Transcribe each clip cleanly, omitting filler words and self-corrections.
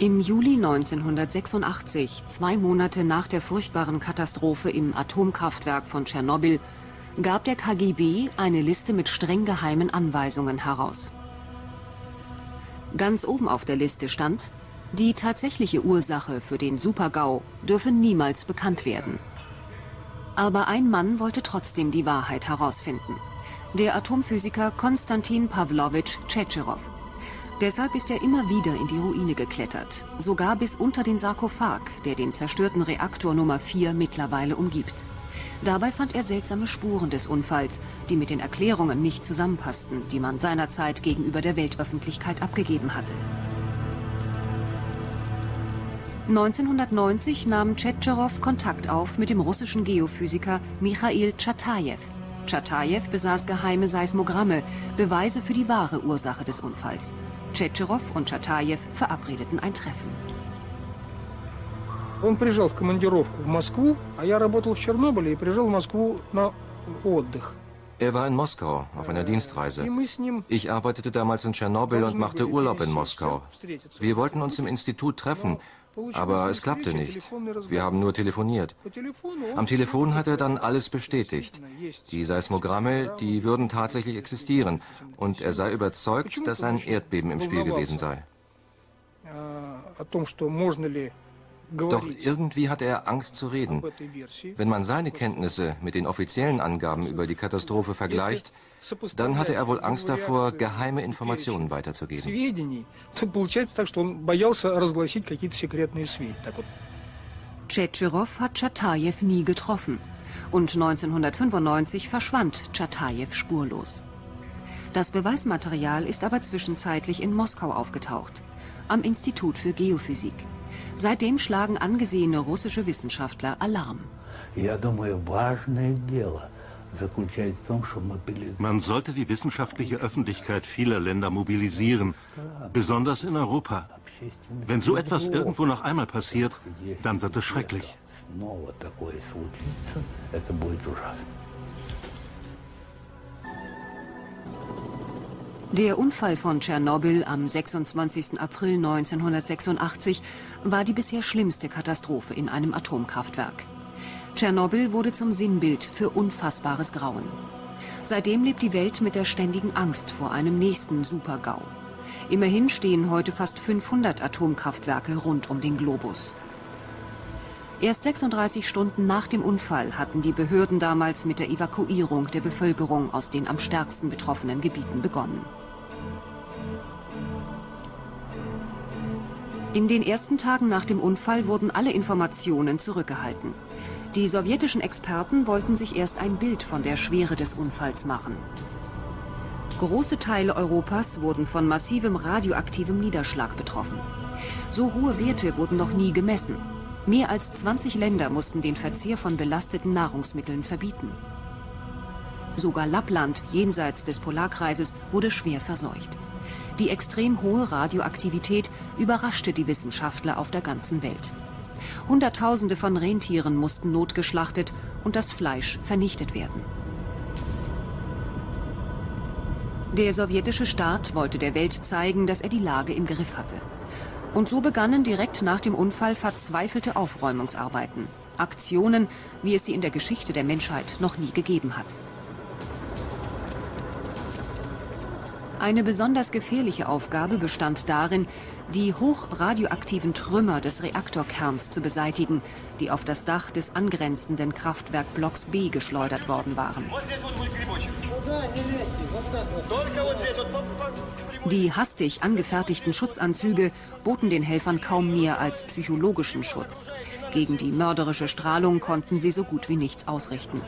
Im Juli 1986, 2 Monate nach der furchtbaren Katastrophe im Atomkraftwerk von Tschernobyl, gab der KGB eine Liste mit streng geheimen Anweisungen heraus. Ganz oben auf der Liste stand, die tatsächliche Ursache für den Super-GAU dürfe niemals bekannt werden. Aber ein Mann wollte trotzdem die Wahrheit herausfinden. Der Atomphysiker Konstantin Pavlovich Tschetscherow. Deshalb ist er immer wieder in die Ruine geklettert, sogar bis unter den Sarkophag, der den zerstörten Reaktor Nummer 4 mittlerweile umgibt. Dabei fand er seltsame Spuren des Unfalls, die mit den Erklärungen nicht zusammenpassten, die man seinerzeit gegenüber der Weltöffentlichkeit abgegeben hatte. 1990 nahm Tschetscherow Kontakt auf mit dem russischen Geophysiker Michail Chatajew. Chatajew besaß geheime Seismogramme, Beweise für die wahre Ursache des Unfalls. Tschetscherow und Chatajew verabredeten ein Treffen. Он приезжал в командировку в Москву, а я работал в Чернобыле и приезжал в Москву на отдых. Er war in Moskau auf einer Dienstreise. Ich arbeitete damals in Tschernobyl und machte Urlaub in Moskau. Wir wollten uns im Institut treffen, aber es klappte nicht. Wir haben nur telefoniert. Am Telefon hat er dann alles bestätigt. Die Seismogramme, die würden tatsächlich existieren. Und er sei überzeugt, dass ein Erdbeben im Spiel gewesen sei. Doch irgendwie hat er Angst zu reden. Wenn man seine Kenntnisse mit den offiziellen Angaben über die Katastrophe vergleicht, dann hatte er wohl Angst davor, geheime Informationen weiterzugeben. Tschetscherow hat Chatajew nie getroffen. Und 1995 verschwand Chatajew spurlos. Das Beweismaterial ist aber zwischenzeitlich in Moskau aufgetaucht, am Institut für Geophysik. Seitdem schlagen angesehene russische Wissenschaftler Alarm. Man sollte die wissenschaftliche Öffentlichkeit vieler Länder mobilisieren, besonders in Europa. Wenn so etwas irgendwo noch einmal passiert, dann wird es schrecklich. Der Unfall von Tschernobyl am 26. April 1986 war die bisher schlimmste Katastrophe in einem Atomkraftwerk. Tschernobyl wurde zum Sinnbild für unfassbares Grauen. Seitdem lebt die Welt mit der ständigen Angst vor einem nächsten Super-GAU. Immerhin stehen heute fast 500 Atomkraftwerke rund um den Globus. Erst 36 Stunden nach dem Unfall hatten die Behörden damals mit der Evakuierung der Bevölkerung aus den am stärksten betroffenen Gebieten begonnen. In den ersten Tagen nach dem Unfall wurden alle Informationen zurückgehalten. Die sowjetischen Experten wollten sich erst ein Bild von der Schwere des Unfalls machen. Große Teile Europas wurden von massivem radioaktivem Niederschlag betroffen. So hohe Werte wurden noch nie gemessen. Mehr als 20 Länder mussten den Verzehr von belasteten Nahrungsmitteln verbieten. Sogar Lappland, jenseits des Polarkreises, wurde schwer verseucht. Die extrem hohe Radioaktivität überraschte die Wissenschaftler auf der ganzen Welt. Hunderttausende von Rentieren mussten notgeschlachtet und das Fleisch vernichtet werden. Der sowjetische Staat wollte der Welt zeigen, dass er die Lage im Griff hatte. Und so begannen direkt nach dem Unfall verzweifelte Aufräumungsarbeiten. Aktionen, wie es sie in der Geschichte der Menschheit noch nie gegeben hat. Eine besonders gefährliche Aufgabe bestand darin, die hochradioaktiven Trümmer des Reaktorkerns zu beseitigen, die auf das Dach des angrenzenden Kraftwerkblocks B geschleudert worden waren. Die hastig angefertigten Schutzanzüge boten den Helfern kaum mehr als psychologischen Schutz. Gegen die mörderische Strahlung konnten sie so gut wie nichts ausrichten.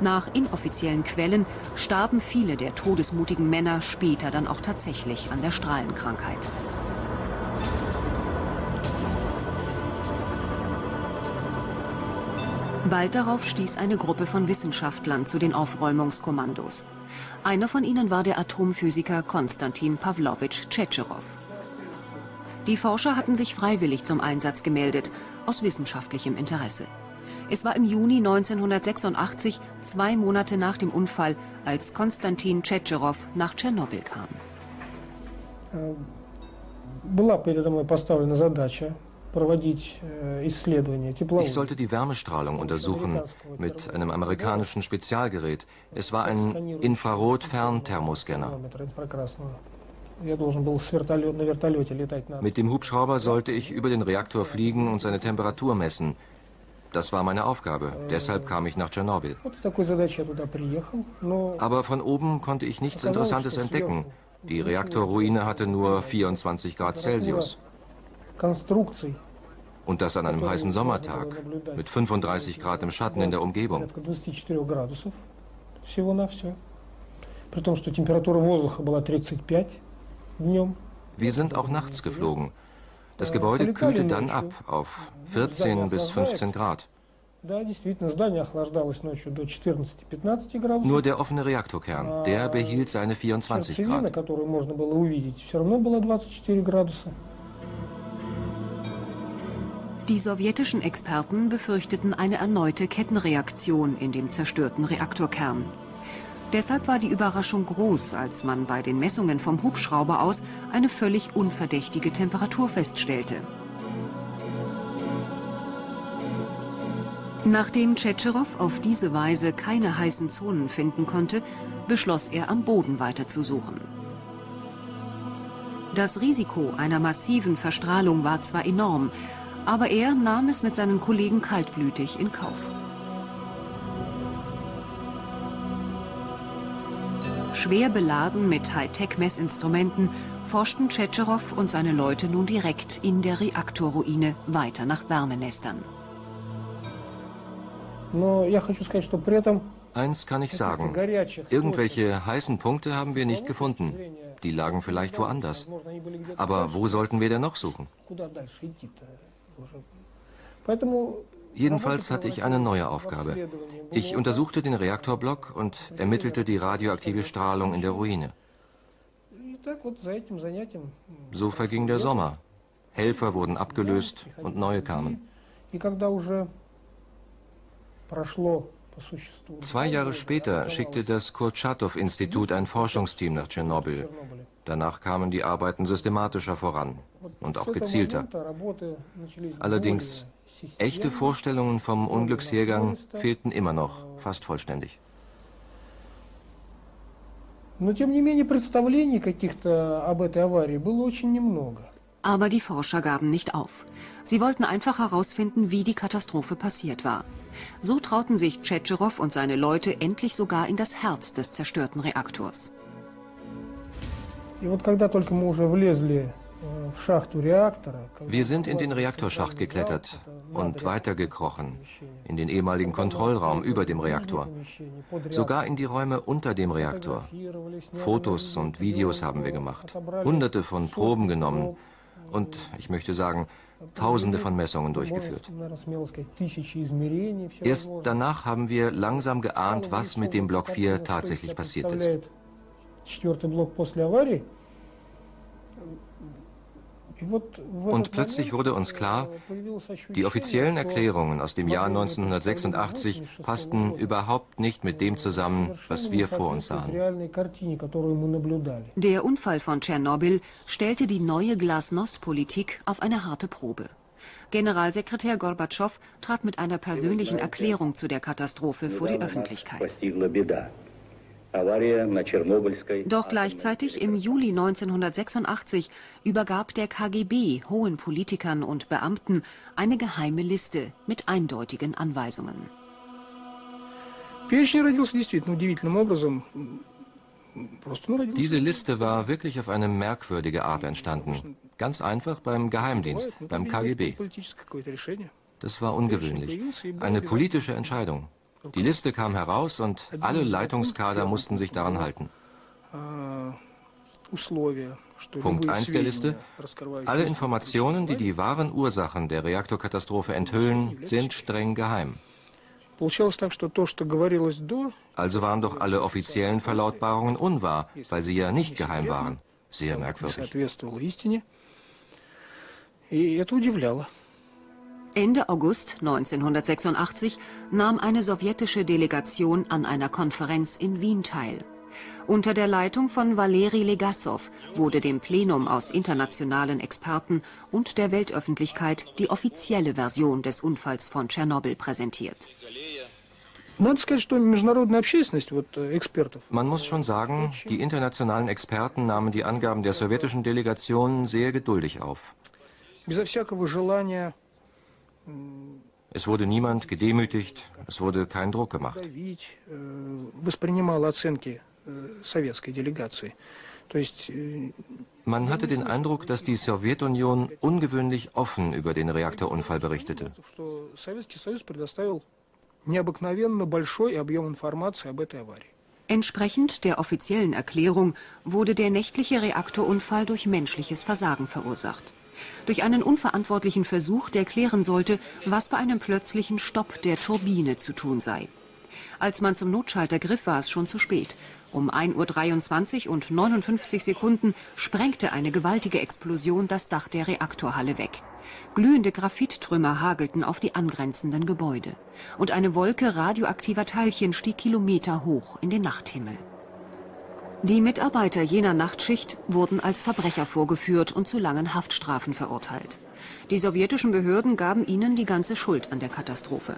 Nach inoffiziellen Quellen starben viele der todesmutigen Männer später dann auch tatsächlich an der Strahlenkrankheit. Bald darauf stieß eine Gruppe von Wissenschaftlern zu den Aufräumungskommandos. Einer von ihnen war der Atomphysiker Konstantin Pawlowitsch Tschetscherow. Die Forscher hatten sich freiwillig zum Einsatz gemeldet, aus wissenschaftlichem Interesse. Es war im Juni 1986, 2 Monate nach dem Unfall, als Konstantin Tschetscherow nach Tschernobyl kam. Ich sollte die Wärmestrahlung untersuchen mit einem amerikanischen Spezialgerät. Es war ein Infrarot-Fernthermoscanner. Mit dem Hubschrauber sollte ich über den Reaktor fliegen und seine Temperatur messen. Das war meine Aufgabe, deshalb kam ich nach Tschernobyl. Aber von oben konnte ich nichts Interessantes entdecken. Die Reaktorruine hatte nur 24 Grad Celsius. Und das an einem heißen Sommertag, mit 35 Grad im Schatten in der Umgebung. Wir sind auch nachts geflogen. Das Gebäude kühlte dann ab auf 14 bis 15 Grad. Nur der offene Reaktorkern, der behielt seine 24 Grad. Die sowjetischen Experten befürchteten eine erneute Kettenreaktion in dem zerstörten Reaktorkern. Deshalb war die Überraschung groß, als man bei den Messungen vom Hubschrauber aus eine völlig unverdächtige Temperatur feststellte. Nachdem Tschetscherow auf diese Weise keine heißen Zonen finden konnte, beschloss er, am Boden weiterzusuchen. Das Risiko einer massiven Verstrahlung war zwar enorm, aber er nahm es mit seinen Kollegen kaltblütig in Kauf. Schwer beladen mit Hightech-Messinstrumenten forschten Tschetscherow und seine Leute nun direkt in der Reaktorruine weiter nach Wärmenestern. Eins kann ich sagen, irgendwelche heißen Punkte haben wir nicht gefunden. Die lagen vielleicht woanders. Aber wo sollten wir denn noch suchen? Jedenfalls hatte ich eine neue Aufgabe. Ich untersuchte den Reaktorblock und ermittelte die radioaktive Strahlung in der Ruine. So verging der Sommer. Helfer wurden abgelöst und neue kamen. 2 Jahre später schickte das Kurtschatow-Institut ein Forschungsteam nach Tschernobyl. Danach kamen die Arbeiten systematischer voran und auch gezielter. Allerdings, echte Vorstellungen vom Unglückshergang fehlten immer noch fast vollständig. Aber die Forscher gaben nicht auf. Sie wollten einfach herausfinden, wie die Katastrophe passiert war. So trauten sich Tschetscherow und seine Leute endlich sogar in das Herz des zerstörten Reaktors. Wir sind in den Reaktorschacht geklettert und weitergekrochen, in den ehemaligen Kontrollraum über dem Reaktor, sogar in die Räume unter dem Reaktor. Fotos und Videos haben wir gemacht, Hunderte von Proben genommen und, ich möchte sagen, Tausende von Messungen durchgeführt. Erst danach haben wir langsam geahnt, was mit dem Block 4 tatsächlich passiert ist. Und plötzlich wurde uns klar, die offiziellen Erklärungen aus dem Jahr 1986 passten überhaupt nicht mit dem zusammen, was wir vor uns sahen. Der Unfall von Tschernobyl stellte die neue Glasnost-Politik auf eine harte Probe. Generalsekretär Gorbatschow trat mit einer persönlichen Erklärung zu der Katastrophe vor die Öffentlichkeit. Doch gleichzeitig im Juli 1986 übergab der KGB hohen Politikern und Beamten eine geheime Liste mit eindeutigen Anweisungen. Diese Liste war wirklich auf eine merkwürdige Art entstanden. Ganz einfach beim Geheimdienst, beim KGB. Das war ungewöhnlich. Eine politische Entscheidung. Die Liste kam heraus und alle Leitungskader mussten sich daran halten. Punkt 1 der Liste: Alle Informationen, die die wahren Ursachen der Reaktorkatastrophe enthüllen, sind streng geheim. Also waren doch alle offiziellen Verlautbarungen unwahr, weil sie ja nicht geheim waren. Sehr merkwürdig. Ende August 1986 nahm eine sowjetische Delegation an einer Konferenz in Wien teil. Unter der Leitung von Valeri Legasov wurde dem Plenum aus internationalen Experten und der Weltöffentlichkeit die offizielle Version des Unfalls von Tschernobyl präsentiert. Man muss schon sagen, die internationalen Experten nahmen die Angaben der sowjetischen Delegation sehr geduldig auf. Es wurde niemand gedemütigt, es wurde kein Druck gemacht. Man hatte den Eindruck, dass die Sowjetunion ungewöhnlich offen über den Reaktorunfall berichtete. Entsprechend der offiziellen Erklärung wurde der nächtliche Reaktorunfall durch menschliches Versagen verursacht. Durch einen unverantwortlichen Versuch, der klären sollte, was bei einem plötzlichen Stopp der Turbine zu tun sei. Als man zum Notschalter griff, war es schon zu spät. Um 1:23 Uhr und 59 Sekunden sprengte eine gewaltige Explosion das Dach der Reaktorhalle weg. Glühende Graphittrümmer hagelten auf die angrenzenden Gebäude. Und eine Wolke radioaktiver Teilchen stieg kilometerhoch in den Nachthimmel. Die Mitarbeiter jener Nachtschicht wurden als Verbrecher vorgeführt und zu langen Haftstrafen verurteilt. Die sowjetischen Behörden gaben ihnen die ganze Schuld an der Katastrophe.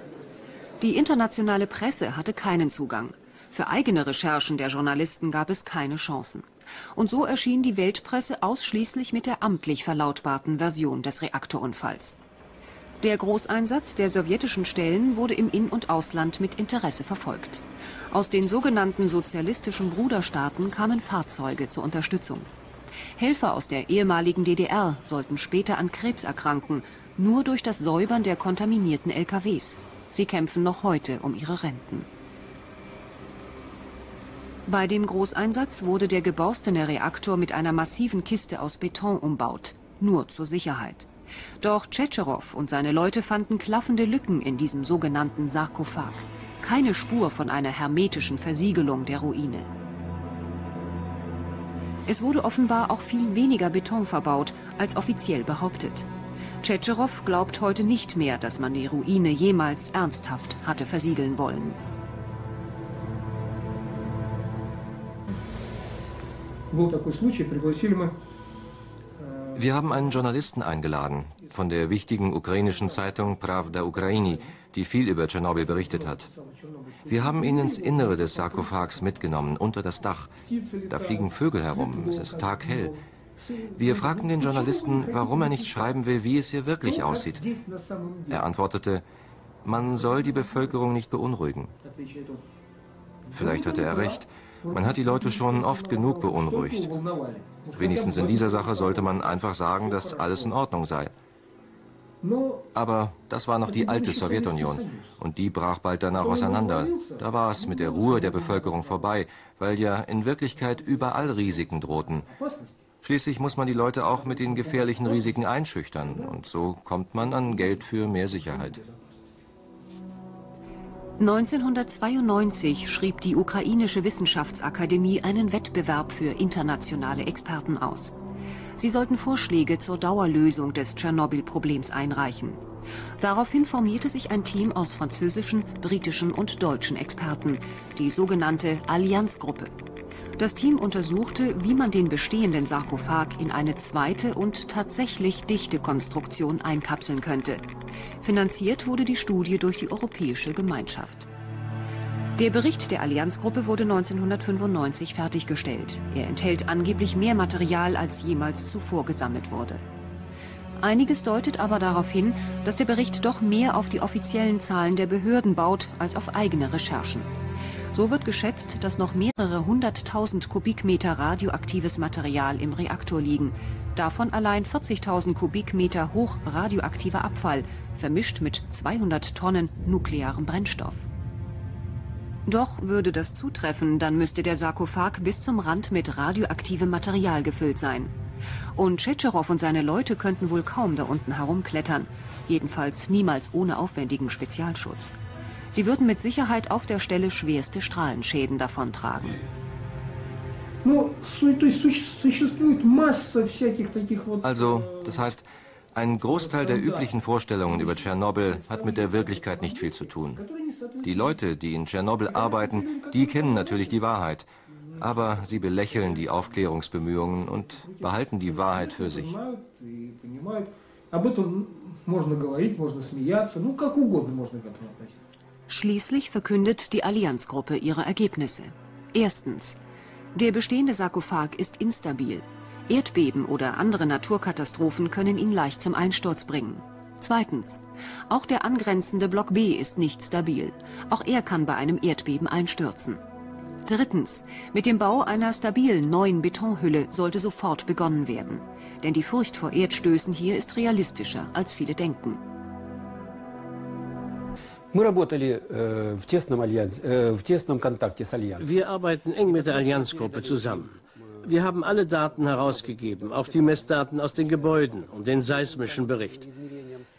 Die internationale Presse hatte keinen Zugang. Für eigene Recherchen der Journalisten gab es keine Chancen. Und so erschien die Weltpresse ausschließlich mit der amtlich verlautbarten Version des Reaktorunfalls. Der Großeinsatz der sowjetischen Stellen wurde im In- und Ausland mit Interesse verfolgt. Aus den sogenannten sozialistischen Bruderstaaten kamen Fahrzeuge zur Unterstützung. Helfer aus der ehemaligen DDR sollten später an Krebs erkranken, nur durch das Säubern der kontaminierten LKWs. Sie kämpfen noch heute um ihre Renten. Bei dem Großeinsatz wurde der geborstene Reaktor mit einer massiven Kiste aus Beton umbaut, nur zur Sicherheit. Doch Tschetscherow und seine Leute fanden klaffende Lücken in diesem sogenannten Sarkophag. Keine Spur von einer hermetischen Versiegelung der Ruine. Es wurde offenbar auch viel weniger Beton verbaut, als offiziell behauptet. Tschetscherow glaubt heute nicht mehr, dass man die Ruine jemals ernsthaft hatte versiegeln wollen. Wir haben einen Journalisten eingeladen, von der wichtigen ukrainischen Zeitung Pravda Ukraini, die viel über Tschernobyl berichtet hat. Wir haben ihn ins Innere des Sarkophags mitgenommen, unter das Dach. Da fliegen Vögel herum, es ist taghell. Wir fragten den Journalisten, warum er nicht schreiben will, wie es hier wirklich aussieht. Er antwortete, man soll die Bevölkerung nicht beunruhigen. Vielleicht hatte er recht. Man hat die Leute schon oft genug beunruhigt. Wenigstens in dieser Sache sollte man einfach sagen, dass alles in Ordnung sei. Aber das war noch die alte Sowjetunion und die brach bald danach auseinander. Da war es mit der Ruhe der Bevölkerung vorbei, weil ja in Wirklichkeit überall Risiken drohten. Schließlich muss man die Leute auch mit den gefährlichen Risiken einschüchtern. Und so kommt man an Geld für mehr Sicherheit. 1992 schrieb die ukrainische Wissenschaftsakademie einen Wettbewerb für internationale Experten aus. Sie sollten Vorschläge zur Dauerlösung des Tschernobyl-Problems einreichen. Daraufhin formierte sich ein Team aus französischen, britischen und deutschen Experten, die sogenannte Allianzgruppe. Das Team untersuchte, wie man den bestehenden Sarkophag in eine zweite und tatsächlich dichte Konstruktion einkapseln könnte. Finanziert wurde die Studie durch die Europäische Gemeinschaft. Der Bericht der Allianzgruppe wurde 1995 fertiggestellt. Er enthält angeblich mehr Material, als jemals zuvor gesammelt wurde. Einiges deutet aber darauf hin, dass der Bericht doch mehr auf die offiziellen Zahlen der Behörden baut, als auf eigene Recherchen. So wird geschätzt, dass noch mehrere 100.000 Kubikmeter radioaktives Material im Reaktor liegen. Davon allein 40.000 Kubikmeter hochradioaktiver Abfall, vermischt mit 200 Tonnen nuklearem Brennstoff. Doch würde das zutreffen, dann müsste der Sarkophag bis zum Rand mit radioaktivem Material gefüllt sein. Und Tschetscherow und seine Leute könnten wohl kaum da unten herumklettern. Jedenfalls niemals ohne aufwendigen Spezialschutz. Sie würden mit Sicherheit auf der Stelle schwerste Strahlenschäden davontragen. Also, das heißt, ein Großteil der üblichen Vorstellungen über Tschernobyl hat mit der Wirklichkeit nicht viel zu tun. Die Leute, die in Tschernobyl arbeiten, die kennen natürlich die Wahrheit. Aber sie belächeln die Aufklärungsbemühungen und behalten die Wahrheit für sich. Schließlich verkündet die Allianzgruppe ihre Ergebnisse. Erstens, der bestehende Sarkophag ist instabil. Erdbeben oder andere Naturkatastrophen können ihn leicht zum Einsturz bringen. Zweitens, auch der angrenzende Block B ist nicht stabil. Auch er kann bei einem Erdbeben einstürzen. Drittens, mit dem Bau einer stabilen neuen Betonhülle sollte sofort begonnen werden. Denn die Furcht vor Erdstößen hier ist realistischer, als viele denken. Wir arbeiten eng mit der Allianzgruppe zusammen. Wir haben alle Daten herausgegeben, auch die Messdaten aus den Gebäuden und den seismischen Bericht.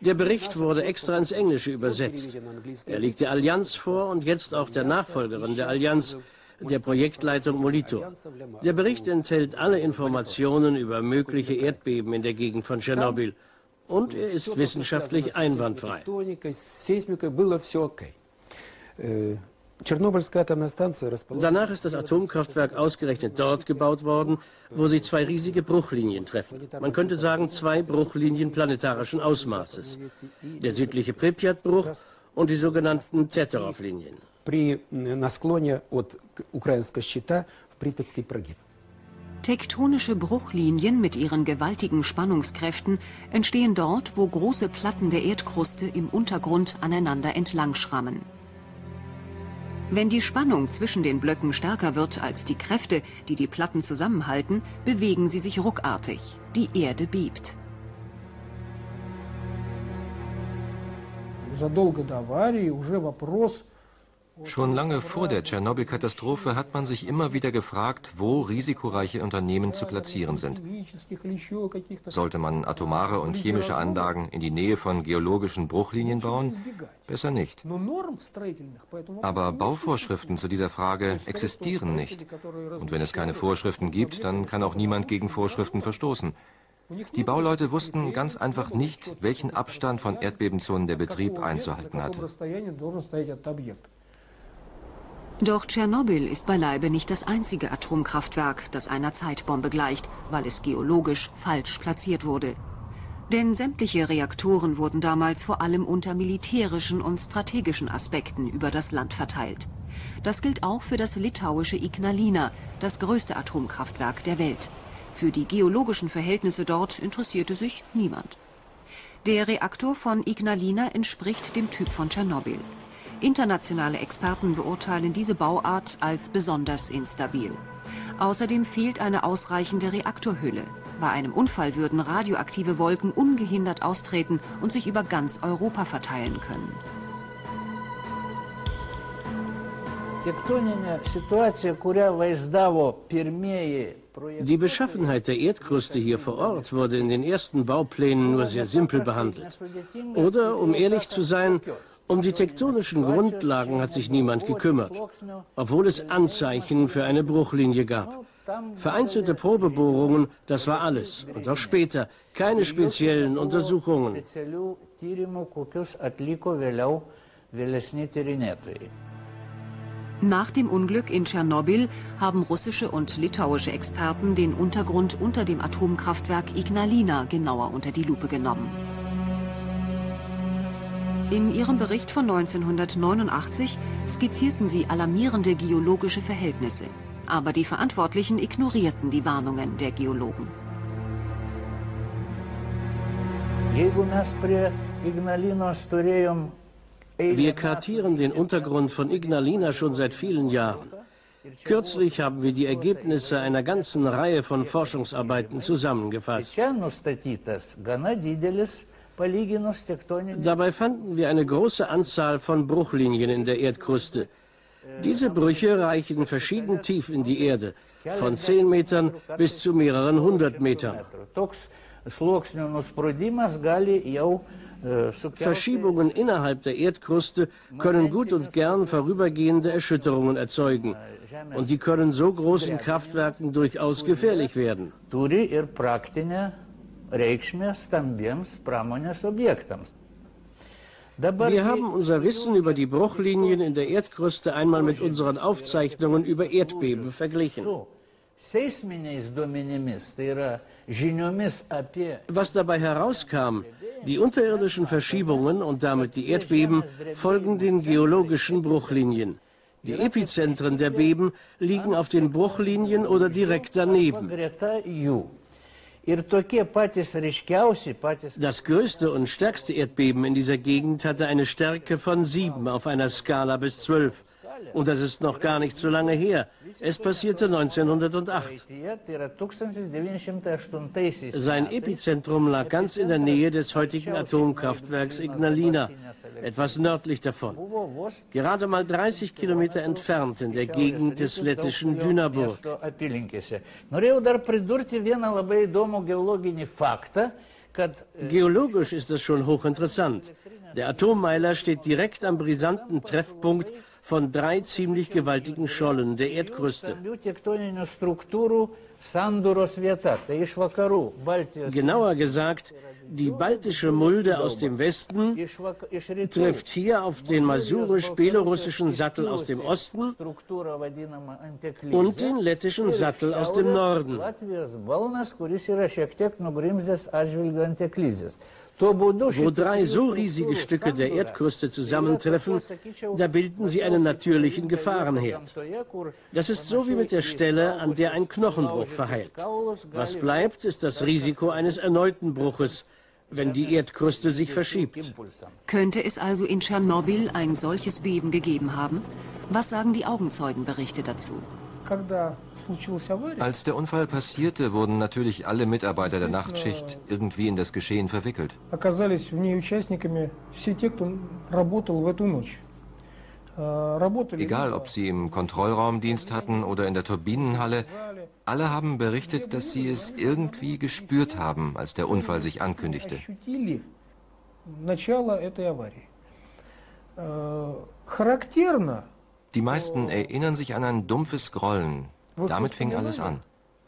Der Bericht wurde extra ins Englische übersetzt. Er liegt der Allianz vor und jetzt auch der Nachfolgerin der Allianz, der Projektleitung Molito. Der Bericht enthält alle Informationen über mögliche Erdbeben in der Gegend von Tschernobyl. Und er ist wissenschaftlich einwandfrei. Danach ist das Atomkraftwerk ausgerechnet dort gebaut worden, wo sich zwei riesige Bruchlinien treffen. Man könnte sagen, zwei Bruchlinien planetarischen Ausmaßes. Der südliche Pripyat-Bruch und die sogenannten Teterow-Linien. Tektonische Bruchlinien mit ihren gewaltigen Spannungskräften entstehen dort, wo große Platten der Erdkruste im Untergrund aneinander entlangschrammen. Wenn die Spannung zwischen den Blöcken stärker wird als die Kräfte, die die Platten zusammenhalten, bewegen sie sich ruckartig. Die Erde bebt. Schon lange vor der Tschernobyl-Katastrophe hat man sich immer wieder gefragt, wo risikoreiche Unternehmen zu platzieren sind. Sollte man atomare und chemische Anlagen in die Nähe von geologischen Bruchlinien bauen? Besser nicht. Aber Bauvorschriften zu dieser Frage existieren nicht. Und wenn es keine Vorschriften gibt, dann kann auch niemand gegen Vorschriften verstoßen. Die Bauleute wussten ganz einfach nicht, welchen Abstand von Erdbebenzonen der Betrieb einzuhalten hatte. Doch Tschernobyl ist beileibe nicht das einzige Atomkraftwerk, das einer Zeitbombe gleicht, weil es geologisch falsch platziert wurde. Denn sämtliche Reaktoren wurden damals vor allem unter militärischen und strategischen Aspekten über das Land verteilt. Das gilt auch für das litauische Ignalina, das größte Atomkraftwerk der Welt. Für die geologischen Verhältnisse dort interessierte sich niemand. Der Reaktor von Ignalina entspricht dem Typ von Tschernobyl. Internationale Experten beurteilen diese Bauart als besonders instabil. Außerdem fehlt eine ausreichende Reaktorhülle. Bei einem Unfall würden radioaktive Wolken ungehindert austreten und sich über ganz Europa verteilen können. Die Beschaffenheit der Erdkruste hier vor Ort wurde in den ersten Bauplänen nur sehr simpel behandelt. Oder, um ehrlich zu sein, um die tektonischen Grundlagen hat sich niemand gekümmert, obwohl es Anzeichen für eine Bruchlinie gab. Vereinzelte Probebohrungen, das war alles. Und auch später keine speziellen Untersuchungen. Nach dem Unglück in Tschernobyl haben russische und litauische Experten den Untergrund unter dem Atomkraftwerk Ignalina genauer unter die Lupe genommen. In ihrem Bericht von 1989 skizzierten sie alarmierende geologische Verhältnisse. Aber die Verantwortlichen ignorierten die Warnungen der Geologen. Wir kartieren den Untergrund von Ignalina schon seit vielen Jahren. Kürzlich haben wir die Ergebnisse einer ganzen Reihe von Forschungsarbeiten zusammengefasst. Dabei fanden wir eine große Anzahl von Bruchlinien in der Erdkruste. Diese Brüche reichen verschieden tief in die Erde, von 10 Metern bis zu mehreren 100 Metern. Verschiebungen innerhalb der Erdkruste können gut und gern vorübergehende Erschütterungen erzeugen. Und die können so großen Kraftwerken durchaus gefährlich werden. Wir haben unser Wissen über die Bruchlinien in der Erdkruste einmal mit unseren Aufzeichnungen über Erdbeben verglichen. Was dabei herauskam, die unterirdischen Verschiebungen und damit die Erdbeben folgen den geologischen Bruchlinien. Die Epizentren der Beben liegen auf den Bruchlinien oder direkt daneben. Das größte und stärkste Erdbeben in dieser Gegend hatte eine Stärke von 7 auf einer Skala bis 12. Und das ist noch gar nicht so lange her. Es passierte 1908. Sein Epizentrum lag ganz in der Nähe des heutigen Atomkraftwerks Ignalina, etwas nördlich davon. Gerade mal 30 Kilometer entfernt in der Gegend des lettischen Dünaburg. Geologisch ist das schon hochinteressant. Der Atommeiler steht direkt am brisanten Treffpunkt von 3 ziemlich gewaltigen Schollen der Erdkruste. Genauer gesagt, die baltische Mulde aus dem Westen trifft hier auf den masurisch-belorussischen Sattel aus dem Osten und den lettischen Sattel aus dem Norden. Wo 3 so riesige Stücke der Erdkruste zusammentreffen, da bilden sie einen natürlichen Gefahrenherd. Das ist so wie mit der Stelle, an der ein Knochenbruch verheilt. Was bleibt, ist das Risiko eines erneuten Bruches, wenn die Erdkruste sich verschiebt. Könnte es also in Tschernobyl ein solches Beben gegeben haben? Was sagen die Augenzeugenberichte dazu? Als der Unfall passierte, wurden natürlich alle Mitarbeiter der Nachtschicht irgendwie in das Geschehen verwickelt. Egal, ob sie im Kontrollraum Dienst hatten oder in der Turbinenhalle, alle haben berichtet, dass sie es irgendwie gespürt haben, als der Unfall sich ankündigte. Die meisten erinnern sich an ein dumpfes Grollen. Damit fing alles an.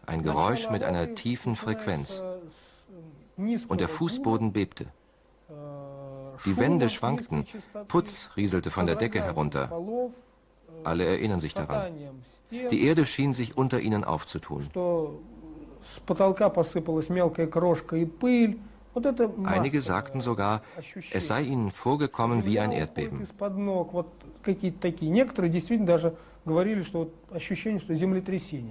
Ein Geräusch mit einer tiefen Frequenz. Und der Fußboden bebte. Die Wände schwankten. Putz rieselte von der Decke herunter. Alle erinnern sich daran. Die Erde schien sich unter ihnen aufzutun. Einige sagten sogar, es sei ihnen vorgekommen wie ein Erdbeben. Einige 1990.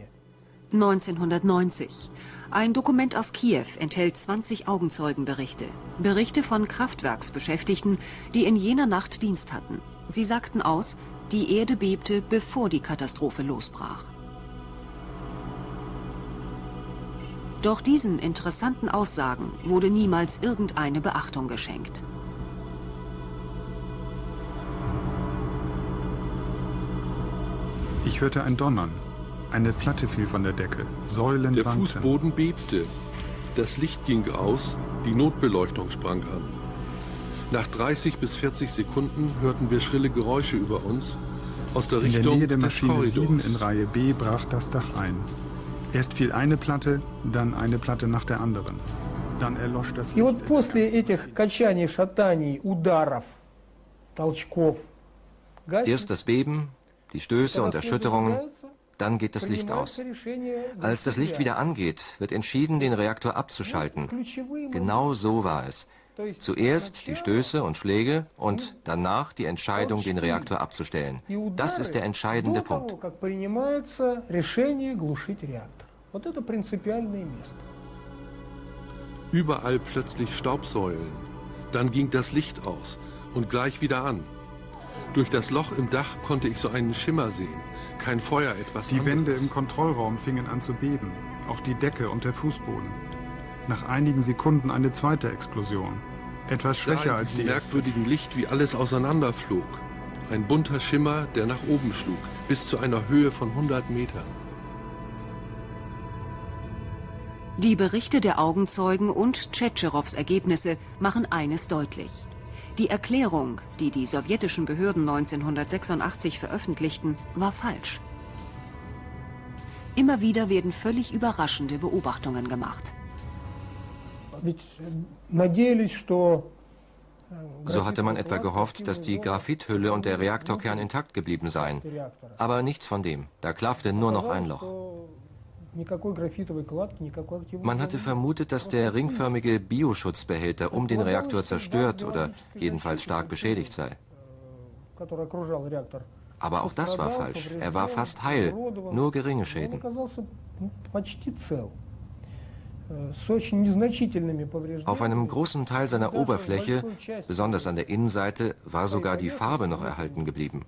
Ein Dokument aus Kiew enthält 20 Augenzeugenberichte. Berichte von Kraftwerksbeschäftigten, die in jener Nacht Dienst hatten. Sie sagten aus, die Erde bebte, bevor die Katastrophe losbrach. Doch diesen interessanten Aussagen wurde niemals irgendeine Beachtung geschenkt. Ich hörte ein Donnern. Eine Platte fiel von der Decke. Säulen wankten. Der Fußboden bebte. Das Licht ging aus. Die Notbeleuchtung sprang an. Nach 30 bis 40 Sekunden hörten wir schrille Geräusche über uns aus der Richtung des Korridors. In der Nähe der Maschine 7 in Reihe B brach das Dach ein. Erst fiel eine Platte, dann eine Platte nach der anderen. Dann erlosch das Licht. Und nach diesen Katschanin, Schatanin, Udarov, Толчков. Erst das Beben, die Stöße und Erschütterungen, dann geht das Licht aus. Als das Licht wieder angeht, wird entschieden, den Reaktor abzuschalten. Genau so war es. Zuerst die Stöße und Schläge und danach die Entscheidung, den Reaktor abzustellen. Das ist der entscheidende Punkt. Überall plötzlich Staubsäulen. Dann ging das Licht aus und gleich wieder an. Durch das Loch im Dach konnte ich so einen Schimmer sehen. Kein Feuer, etwas anderes. Die Wände im Kontrollraum fingen an zu beben. Auch die Decke und der Fußboden. Nach einigen Sekunden eine zweite Explosion. Etwas schwächer als die erste. Im merkwürdigen Licht, wie alles auseinanderflog. Ein bunter Schimmer, der nach oben schlug. Bis zu einer Höhe von 100 Metern. Die Berichte der Augenzeugen und Tschetscherows Ergebnisse machen eines deutlich. Die Erklärung, die die sowjetischen Behörden 1986 veröffentlichten, war falsch. Immer wieder werden völlig überraschende Beobachtungen gemacht. So hatte man etwa gehofft, dass die Graphithülle und der Reaktorkern intakt geblieben seien. Aber nichts von dem, da klaffte nur noch ein Loch. Man hatte vermutet, dass der ringförmige Bioschutzbehälter um den Reaktor zerstört oder jedenfalls stark beschädigt sei. Aber auch das war falsch. Er war fast heil, nur geringe Schäden. Auf einem großen Teil seiner Oberfläche, besonders an der Innenseite, war sogar die Farbe noch erhalten geblieben.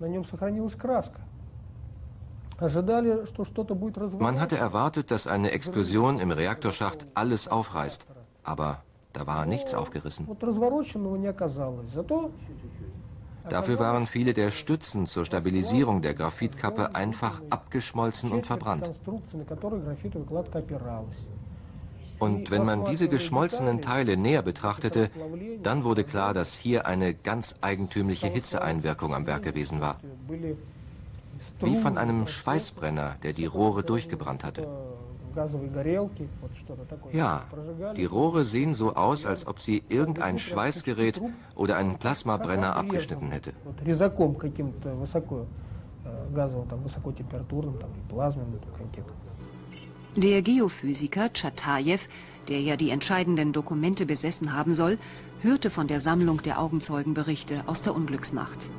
Man hatte erwartet, dass eine Explosion im Reaktorschacht alles aufreißt, aber da war nichts aufgerissen. Dafür waren viele der Stützen zur Stabilisierung der Graphitkappe einfach abgeschmolzen und verbrannt. Und wenn man diese geschmolzenen Teile näher betrachtete, dann wurde klar, dass hier eine ganz eigentümliche Hitzeeinwirkung am Werk gewesen war. Wie von einem Schweißbrenner, der die Rohre durchgebrannt hatte. Ja, die Rohre sehen so aus, als ob sie irgendein Schweißgerät oder einen Plasmabrenner abgeschnitten hätte. Der Geophysiker Chatajew, der ja die entscheidenden Dokumente besessen haben soll, hörte von der Sammlung der Augenzeugenberichte aus der Unglücksnacht.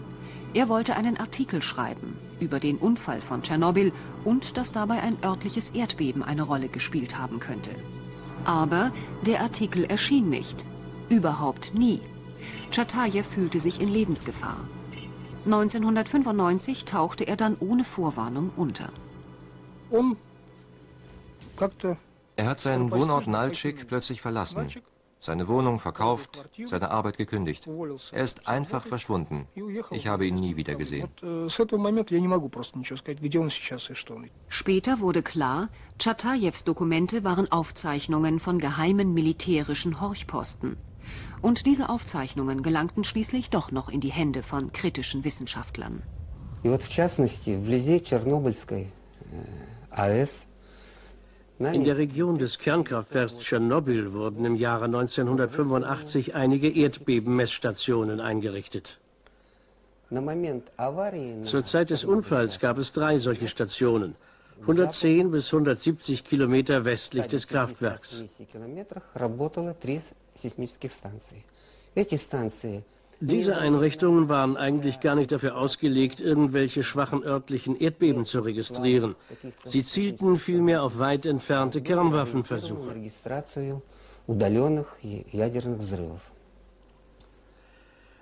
Er wollte einen Artikel schreiben über den Unfall von Tschernobyl und dass dabei ein örtliches Erdbeben eine Rolle gespielt haben könnte. Aber der Artikel erschien nicht. Überhaupt nie. Chatajew fühlte sich in Lebensgefahr. 1995 tauchte er dann ohne Vorwarnung unter. Er hat seinen Wohnort Naltschik plötzlich verlassen. Seine Wohnung verkauft, seine Arbeit gekündigt. Er ist einfach verschwunden. Ich habe ihn nie wieder gesehen. Später wurde klar, Chatajews Dokumente waren Aufzeichnungen von geheimen militärischen Horchposten. Und diese Aufzeichnungen gelangten schließlich doch noch in die Hände von kritischen Wissenschaftlern. In der Region des Kernkraftwerks Tschernobyl wurden im Jahre 1985 einige Erdbebenmessstationen eingerichtet. Zur Zeit des Unfalls gab es 3 solche Stationen, 110 bis 170 Kilometer westlich des Kraftwerks. Diese Einrichtungen waren eigentlich gar nicht dafür ausgelegt, irgendwelche schwachen örtlichen Erdbeben zu registrieren. Sie zielten vielmehr auf weit entfernte Kernwaffenversuche.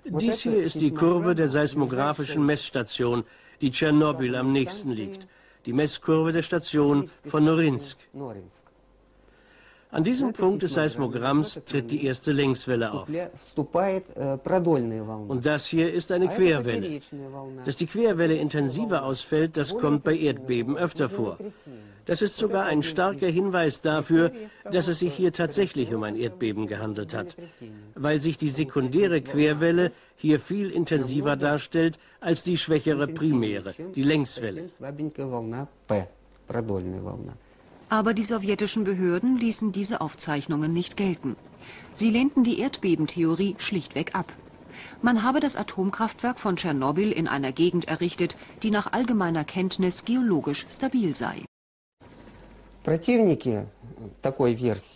Dies hier ist die Kurve der seismografischen Messstation, die Tschernobyl am nächsten liegt. Die Messkurve der Station von Norinsk. An diesem Punkt des Seismogramms tritt die erste Längswelle auf. Und das hier ist eine Querwelle. Dass die Querwelle intensiver ausfällt, das kommt bei Erdbeben öfter vor. Das ist sogar ein starker Hinweis dafür, dass es sich hier tatsächlich um ein Erdbeben gehandelt hat, weil sich die sekundäre Querwelle hier viel intensiver darstellt als die schwächere primäre, die Längswelle. Aber die sowjetischen Behörden ließen diese Aufzeichnungen nicht gelten. Sie lehnten die Erdbebentheorie schlichtweg ab. Man habe das Atomkraftwerk von Tschernobyl in einer Gegend errichtet, die nach allgemeiner Kenntnis geologisch stabil sei.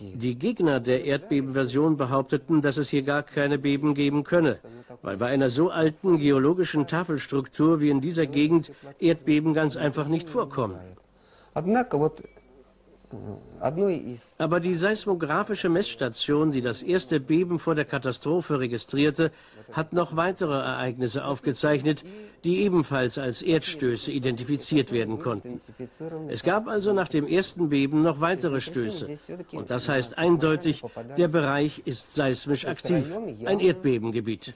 Die Gegner der Erdbebenversion behaupteten, dass es hier gar keine Beben geben könne, weil bei einer so alten geologischen Tafelstruktur wie in dieser Gegend Erdbeben ganz einfach nicht vorkommen. Aber die seismografische Messstation, die das erste Beben vor der Katastrophe registrierte, hat noch weitere Ereignisse aufgezeichnet, die ebenfalls als Erdstöße identifiziert werden konnten. Es gab also nach dem ersten Beben noch weitere Stöße. Und das heißt eindeutig, der Bereich ist seismisch aktiv, ein Erdbebengebiet.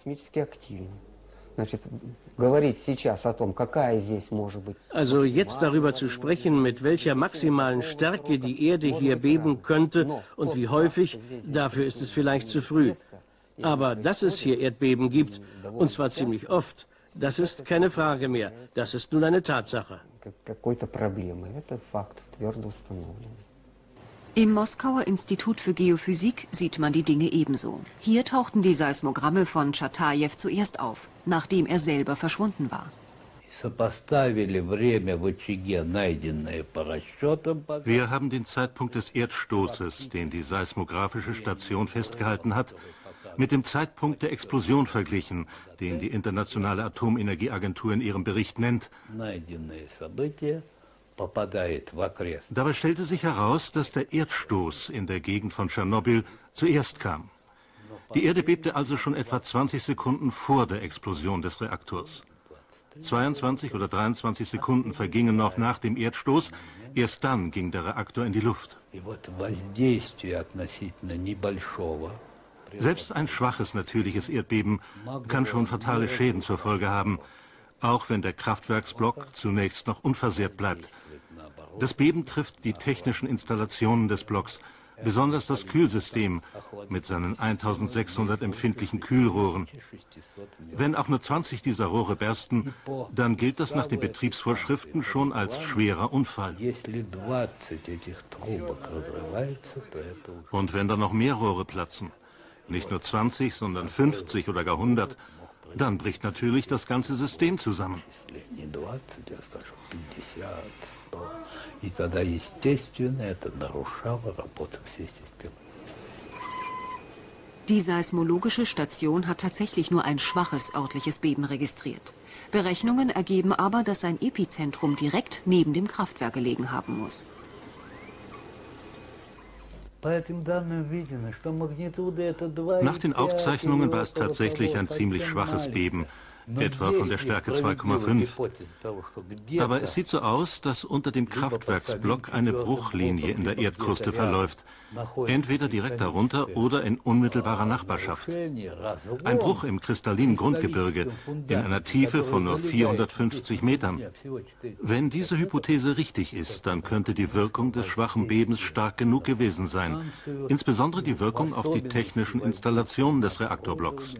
Also jetzt darüber zu sprechen, mit welcher maximalen Stärke die Erde hier beben könnte und wie häufig, dafür ist es vielleicht zu früh. Aber dass es hier Erdbeben gibt, und zwar ziemlich oft, das ist keine Frage mehr. Das ist nun eine Tatsache. Im Moskauer Institut für Geophysik sieht man die Dinge ebenso. Hier tauchten die Seismogramme von Chatajew zuerst auf, nachdem er selber verschwunden war. Wir haben den Zeitpunkt des Erdstoßes, den die seismografische Station festgehalten hat, mit dem Zeitpunkt der Explosion verglichen, den die Internationale Atomenergieagentur in ihrem Bericht nennt. Dabei stellte sich heraus, dass der Erdstoß in der Gegend von Tschernobyl zuerst kam. Die Erde bebte also schon etwa 20 Sekunden vor der Explosion des Reaktors. 22 oder 23 Sekunden vergingen noch nach dem Erdstoß, erst dann ging der Reaktor in die Luft. Selbst ein schwaches natürliches Erdbeben kann schon fatale Schäden zur Folge haben, auch wenn der Kraftwerksblock zunächst noch unversehrt bleibt. Das Beben trifft die technischen Installationen des Blocks, besonders das Kühlsystem mit seinen 1600 empfindlichen Kühlrohren. Wenn auch nur 20 dieser Rohre bersten, dann gilt das nach den Betriebsvorschriften schon als schwerer Unfall. Und wenn dann noch mehr Rohre platzen, nicht nur 20, sondern 50 oder gar 100, dann bricht natürlich das ganze System zusammen. Die seismologische Station hat tatsächlich nur ein schwaches örtliches Beben registriert. Berechnungen ergeben aber, dass sein Epizentrum direkt neben dem Kraftwerk gelegen haben muss. Nach den Aufzeichnungen war es tatsächlich ein ziemlich schwaches Beben, etwa von der Stärke 2,5. Aber es sieht so aus, dass unter dem Kraftwerksblock eine Bruchlinie in der Erdkruste verläuft, entweder direkt darunter oder in unmittelbarer Nachbarschaft. Ein Bruch im kristallinen Grundgebirge in einer Tiefe von nur 450 Metern. Wenn diese Hypothese richtig ist, dann könnte die Wirkung des schwachen Bebens stark genug gewesen sein, insbesondere die Wirkung auf die technischen Installationen des Reaktorblocks.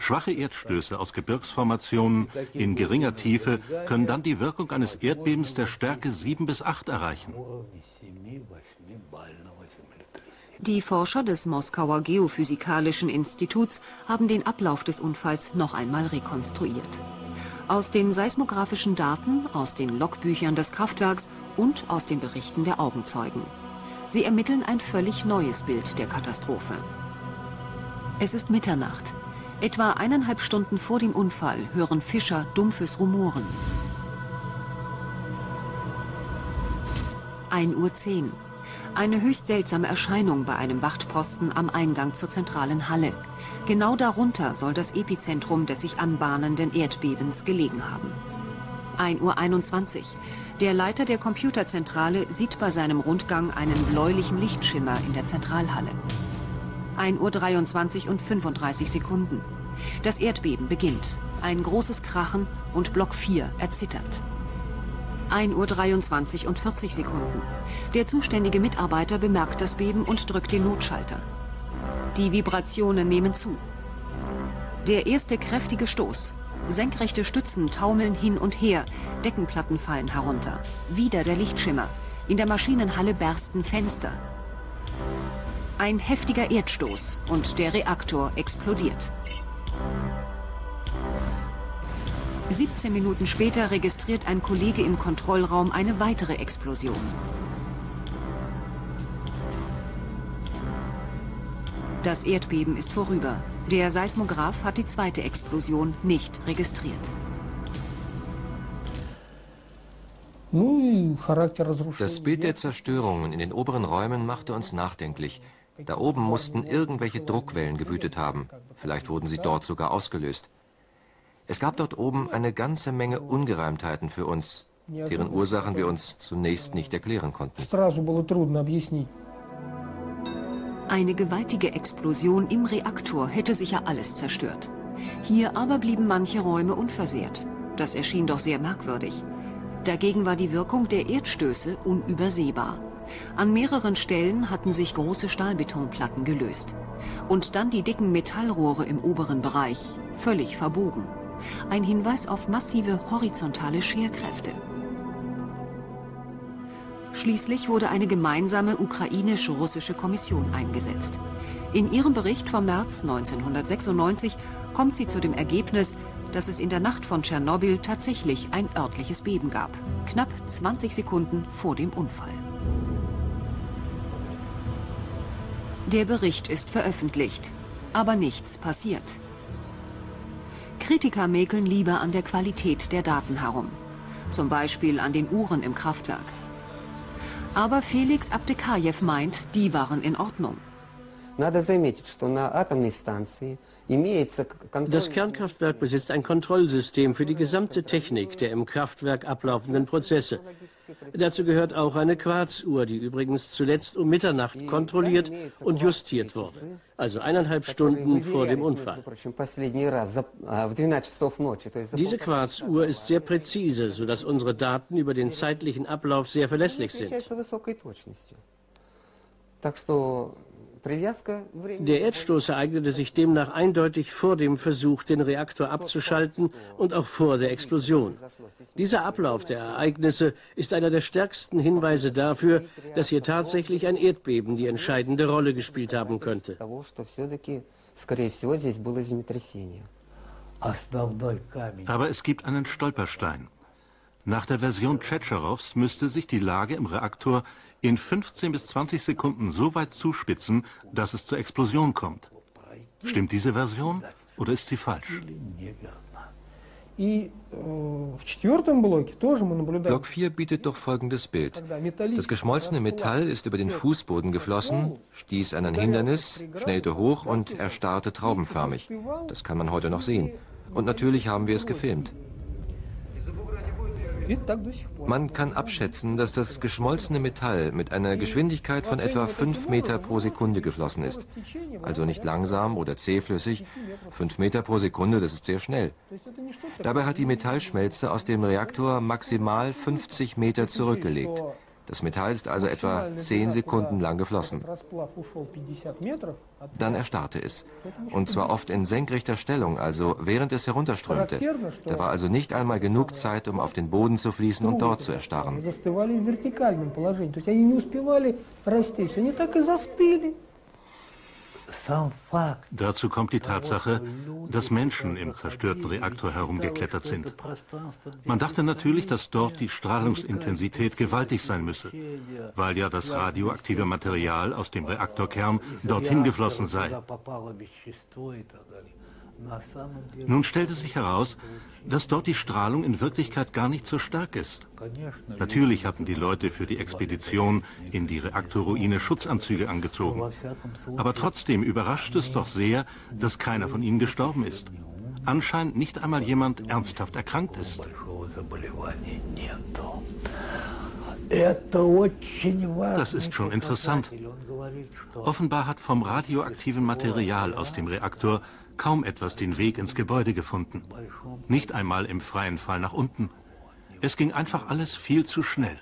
Schwache Erdstöße aus Gebirgsformationen in geringer Tiefe können dann die Wirkung eines Erdbebens der Stärke 7 bis 8 erreichen. Die Forscher des Moskauer Geophysikalischen Instituts haben den Ablauf des Unfalls noch einmal rekonstruiert. Aus den seismografischen Daten, aus den Logbüchern des Kraftwerks und aus den Berichten der Augenzeugen. Sie ermitteln ein völlig neues Bild der Katastrophe. Es ist Mitternacht. Etwa 1,5 Stunden vor dem Unfall hören Fischer dumpfes Rumoren. 1:10 Uhr. Eine höchst seltsame Erscheinung bei einem Wachtposten am Eingang zur zentralen Halle. Genau darunter soll das Epizentrum des sich anbahnenden Erdbebens gelegen haben. 1:21 Uhr. Der Leiter der Computerzentrale sieht bei seinem Rundgang einen bläulichen Lichtschimmer in der Zentralhalle. 1:23:35. Das Erdbeben beginnt. Ein großes Krachen und Block 4 erzittert. 1:23:40. Der zuständige Mitarbeiter bemerkt das Beben und drückt den Notschalter. Die Vibrationen nehmen zu. Der erste kräftige Stoß. Senkrechte Stützen taumeln hin und her. Deckenplatten fallen herunter. Wieder der Lichtschimmer. In der Maschinenhalle bersten Fenster. Ein heftiger Erdstoß und der Reaktor explodiert. 17 Minuten später registriert ein Kollege im Kontrollraum eine weitere Explosion. Das Erdbeben ist vorüber. Der Seismograph hat die zweite Explosion nicht registriert. Das Bild der Zerstörungen in den oberen Räumen machte uns nachdenklich. Da oben mussten irgendwelche Druckwellen gewütet haben. Vielleicht wurden sie dort sogar ausgelöst. Es gab dort oben eine ganze Menge Ungereimtheiten für uns, deren Ursachen wir uns zunächst nicht erklären konnten. Eine gewaltige Explosion im Reaktor hätte sicher alles zerstört. Hier aber blieben manche Räume unversehrt. Das erschien doch sehr merkwürdig. Dagegen war die Wirkung der Erdstöße unübersehbar. An mehreren Stellen hatten sich große Stahlbetonplatten gelöst. Und dann die dicken Metallrohre im oberen Bereich, völlig verbogen. Ein Hinweis auf massive horizontale Scherkräfte. Schließlich wurde eine gemeinsame ukrainisch-russische Kommission eingesetzt. In ihrem Bericht vom März 1996 kommt sie zu dem Ergebnis, dass es in der Nacht von Tschernobyl tatsächlich ein örtliches Beben gab, knapp 20 Sekunden vor dem Unfall. Der Bericht ist veröffentlicht, aber nichts passiert. Kritiker mäkeln lieber an der Qualität der Daten herum, zum Beispiel an den Uhren im Kraftwerk. Aber Felix Abdekajew meint, die waren in Ordnung. Das Kernkraftwerk besitzt ein Kontrollsystem für die gesamte Technik der im Kraftwerk ablaufenden Prozesse. Dazu gehört auch eine Quarzuhr, die übrigens zuletzt um Mitternacht kontrolliert und justiert wurde, also 1,5 Stunden vor dem Unfall. Diese Quarzuhr ist sehr präzise, sodass unsere Daten über den zeitlichen Ablauf sehr verlässlich sind. Der Erdstoß ereignete sich demnach eindeutig vor dem Versuch, den Reaktor abzuschalten und auch vor der Explosion. Dieser Ablauf der Ereignisse ist einer der stärksten Hinweise dafür, dass hier tatsächlich ein Erdbeben die entscheidende Rolle gespielt haben könnte. Aber es gibt einen Stolperstein. Nach der Version Tschetscherows müsste sich die Lage im Reaktor in 15 bis 20 Sekunden so weit zuspitzen, dass es zur Explosion kommt. Stimmt diese Version oder ist sie falsch? Block 4 bietet doch folgendes Bild. Das geschmolzene Metall ist über den Fußboden geflossen, stieß an ein Hindernis, schnellte hoch und erstarrte traubenförmig. Das kann man heute noch sehen. Und natürlich haben wir es gefilmt. Man kann abschätzen, dass das geschmolzene Metall mit einer Geschwindigkeit von etwa 5 Meter pro Sekunde geflossen ist. Also nicht langsam oder zähflüssig. 5 Meter pro Sekunde, das ist sehr schnell. Dabei hat die Metallschmelze aus dem Reaktor maximal 50 Meter zurückgelegt. Das Metall ist also etwa 10 Sekunden lang geflossen. Dann erstarrte es. Und zwar oft in senkrechter Stellung, also während es herunterströmte. Da war also nicht einmal genug Zeit, um auf den Boden zu fließen und dort zu erstarren. Dazu kommt die Tatsache, dass Menschen im zerstörten Reaktor herumgeklettert sind. Man dachte natürlich, dass dort die Strahlungsintensität gewaltig sein müsse, weil ja das radioaktive Material aus dem Reaktorkern dorthin geflossen sei. Nun stellte sich heraus, dass dort die Strahlung in Wirklichkeit gar nicht so stark ist. Natürlich hatten die Leute für die Expedition in die Reaktorruine Schutzanzüge angezogen. Aber trotzdem überrascht es doch sehr, dass keiner von ihnen gestorben ist. Anscheinend nicht einmal jemand ernsthaft erkrankt ist. Das ist schon interessant. Offenbar hat vom radioaktiven Material aus dem Reaktor kaum etwas den Weg ins Gebäude gefunden. Nicht einmal im freien Fall nach unten. Es ging einfach alles viel zu schnell.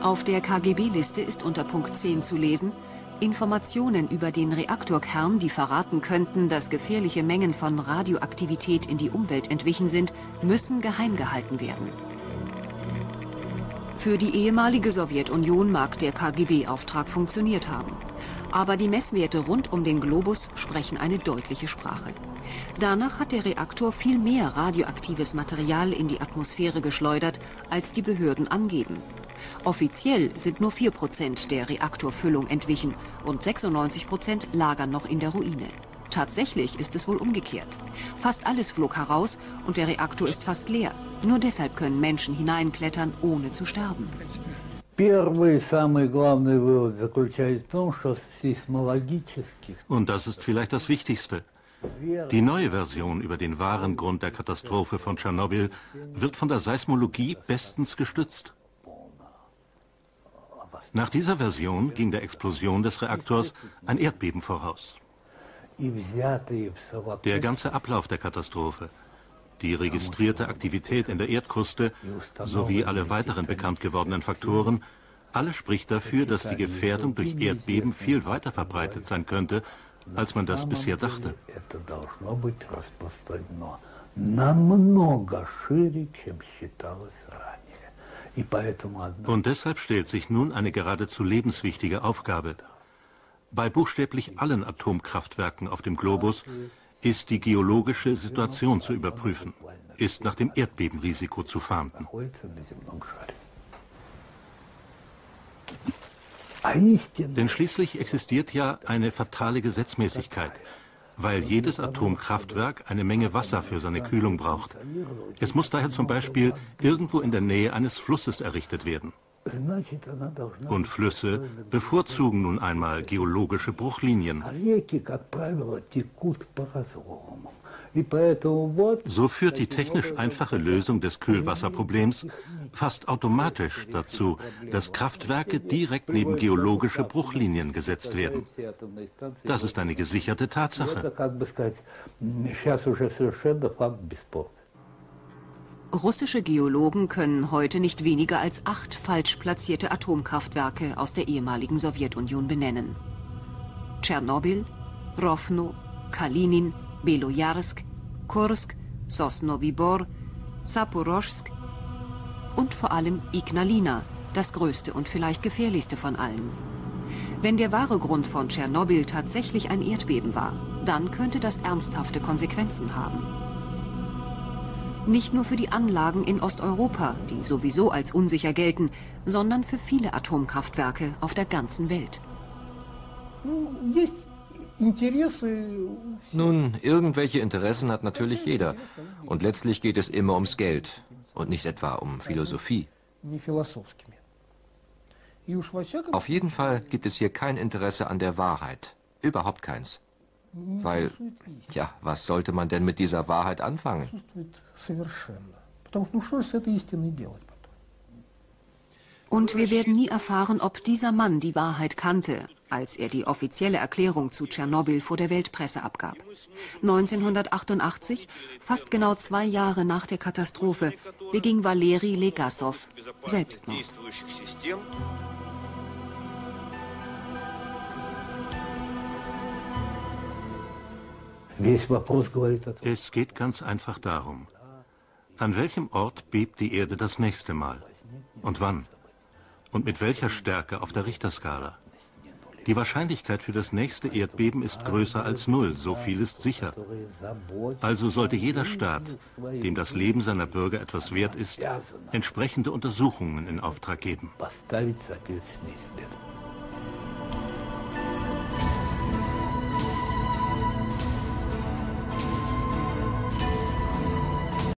Auf der KGB-Liste ist unter Punkt 10 zu lesen, Informationen über den Reaktorkern, die verraten könnten, dass gefährliche Mengen von Radioaktivität in die Umwelt entwichen sind, müssen geheim gehalten werden. Für die ehemalige Sowjetunion mag der KGB-Auftrag funktioniert haben. Aber die Messwerte rund um den Globus sprechen eine deutliche Sprache. Danach hat der Reaktor viel mehr radioaktives Material in die Atmosphäre geschleudert, als die Behörden angeben. Offiziell sind nur 4% der Reaktorfüllung entwichen und 96% lagern noch in der Ruine. Tatsächlich ist es wohl umgekehrt. Fast alles flog heraus und der Reaktor ist fast leer. Nur deshalb können Menschen hineinklettern, ohne zu sterben. Und das ist vielleicht das Wichtigste. Die neue Version über den wahren Grund der Katastrophe von Tschernobyl wird von der Seismologie bestens gestützt. Nach dieser Version ging der Explosion des Reaktors ein Erdbeben voraus. Der ganze Ablauf der Katastrophe, die registrierte Aktivität in der Erdkruste sowie alle weiteren bekannt gewordenen Faktoren, alles spricht dafür, dass die Gefährdung durch Erdbeben viel weiter verbreitet sein könnte, als man das bisher dachte. Und deshalb stellt sich nun eine geradezu lebenswichtige Aufgabe. Bei buchstäblich allen Atomkraftwerken auf dem Globus ist die geologische Situation zu überprüfen, ist nach dem Erdbebenrisiko zu fahnden. Denn schließlich existiert ja eine fatale Gesetzmäßigkeit, weil jedes Atomkraftwerk eine Menge Wasser für seine Kühlung braucht. Es muss daher zum Beispiel irgendwo in der Nähe eines Flusses errichtet werden. Und Flüsse bevorzugen nun einmal geologische Bruchlinien. So führt die technisch einfache Lösung des Kühlwasserproblems fast automatisch dazu, dass Kraftwerke direkt neben geologische Bruchlinien gesetzt werden. Das ist eine gesicherte Tatsache. Russische Geologen können heute nicht weniger als 8 falsch platzierte Atomkraftwerke aus der ehemaligen Sowjetunion benennen. Tschernobyl, Rovno, Kalinin, Beloyarsk, Kursk, Sosnovibor, Saporoschsk und vor allem Ignalina, das größte und vielleicht gefährlichste von allen. Wenn der wahre Grund von Tschernobyl tatsächlich ein Erdbeben war, dann könnte das ernsthafte Konsequenzen haben. Nicht nur für die Anlagen in Osteuropa, die sowieso als unsicher gelten, sondern für viele Atomkraftwerke auf der ganzen Welt. Nun, irgendwelche Interessen hat natürlich jeder. Und letztlich geht es immer ums Geld und nicht etwa um Philosophie. Auf jeden Fall gibt es hier kein Interesse an der Wahrheit. Überhaupt keins. Weil, ja, was sollte man denn mit dieser Wahrheit anfangen? Und wir werden nie erfahren, ob dieser Mann die Wahrheit kannte, als er die offizielle Erklärung zu Tschernobyl vor der Weltpresse abgab. 1988, fast genau 2 Jahre nach der Katastrophe, beging Valeri Legasov Selbstmord. Es geht ganz einfach darum, an welchem Ort bebt die Erde das nächste Mal und wann und mit welcher Stärke auf der Richterskala. Die Wahrscheinlichkeit für das nächste Erdbeben ist größer als 0, so viel ist sicher. Also sollte jeder Staat, dem das Leben seiner Bürger etwas wert ist, entsprechende Untersuchungen in Auftrag geben.